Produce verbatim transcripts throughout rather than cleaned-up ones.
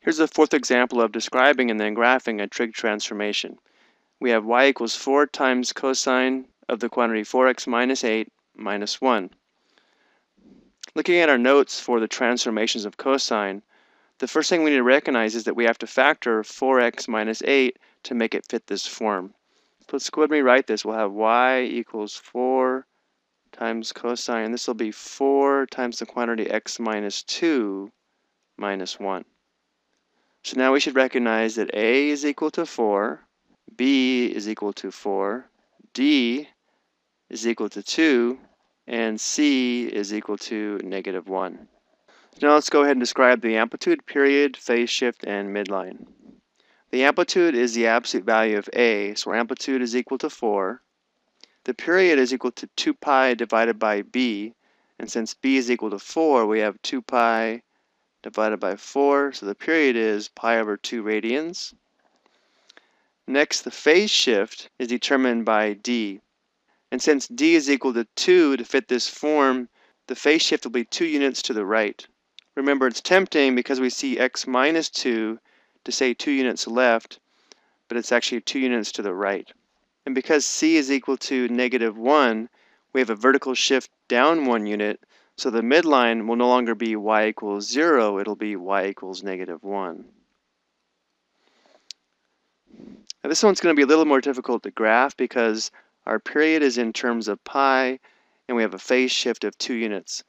Here's the fourth example of describing and then graphing a trig transformation. We have y equals four times cosine of the quantity four x minus eight minus one. Looking at our notes for the transformations of cosine, the first thing we need to recognize is that we have to factor four x minus eight to make it fit this form. Let's go ahead and rewrite this. We'll have y equals four times cosine, and this will be four times the quantity x minus two minus one. So now we should recognize that a is equal to four, b is equal to four, d is equal to two, and c is equal to negative one. Now let's go ahead and describe the amplitude, period, phase shift, and midline. The amplitude is the absolute value of a, so our amplitude is equal to four. The period is equal to two pi divided by b, and since b is equal to four, we have two pi divided by four, so the period is pi over two radians. Next, the phase shift is determined by d, and since d is equal to two to fit this form, the phase shift will be two units to the right. Remember, it's tempting because we see x minus two to say two units left, but it's actually two units to the right. And because c is equal to negative one, we have a vertical shift down one unit, so the midline will no longer be y equals zero, it'll be y equals negative one. Now this one's going to be a little more difficult to graph because our period is in terms of pi, and we have a phase shift of two units.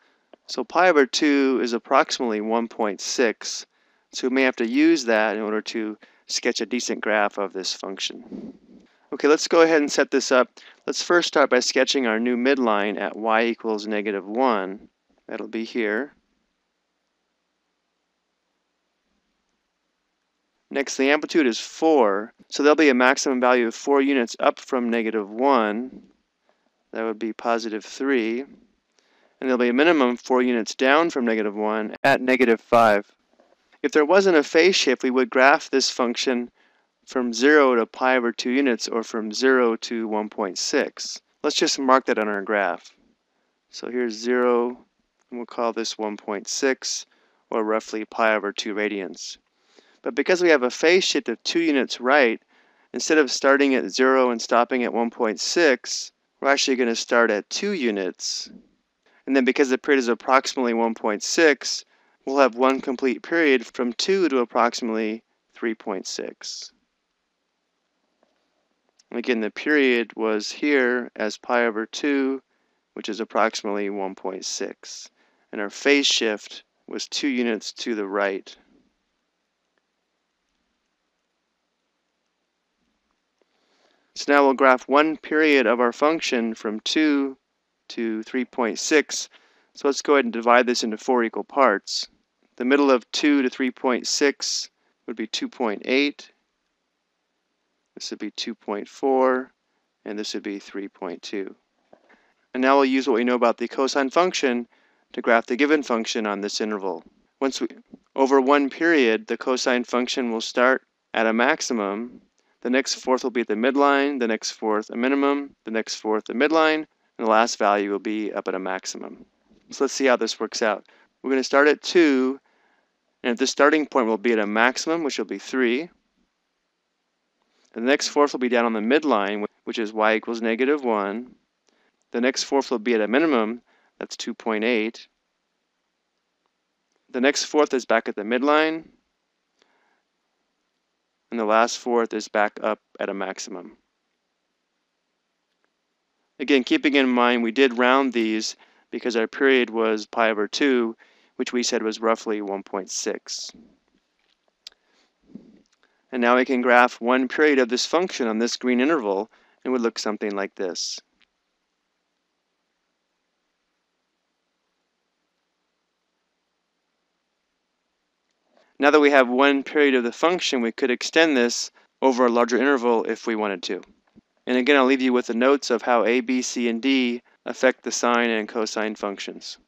So pi over two is approximately one point six, so we may have to use that in order to sketch a decent graph of this function. Okay, let's go ahead and set this up. Let's first start by sketching our new midline at y equals negative one. That'll be here. Next, the amplitude is four, so there'll be a maximum value of four units up from negative one. That would be positive three. And there'll be a minimum four units down from negative one at negative five. If there wasn't a phase shift, we would graph this function from zero to pi over two units, or from zero to one point six. Let's just mark that on our graph. So here's zero, and we'll call this one point six, or roughly pi over two radians. But because we have a phase shift of two units right, instead of starting at zero and stopping at one point six, we're actually going to start at two units. And then because the period is approximately one point six, we'll have one complete period from two to approximately three point six. Again, the period was here as pi over two, which is approximately one point six. And our phase shift was two units to the right. So now we'll graph one period of our function from two to three point six. So let's go ahead and divide this into four equal parts. The middle of two to three point six would be two point eight. This would be two point four, and this would be three point two. And now we'll use what we know about the cosine function to graph the given function on this interval. Once we, over one period, the cosine function will start at a maximum. The next fourth will be the midline, the next fourth a minimum, the next fourth a midline, and the last value will be up at a maximum. So let's see how this works out. We're going to start at two, and the starting point will be at a maximum, which will be three. The next fourth will be down on the midline, which is y equals negative one. The next fourth will be at a minimum, that's two point eight. The next fourth is back at the midline. And the last fourth is back up at a maximum. Again, keeping in mind we did round these because our period was pi over two, which we said was roughly one point six. And now we can graph one period of this function on this green interval, and it would look something like this. Now that we have one period of the function, we could extend this over a larger interval if we wanted to. And again, I'll leave you with the notes of how a, b, c, and d affect the sine and cosine functions.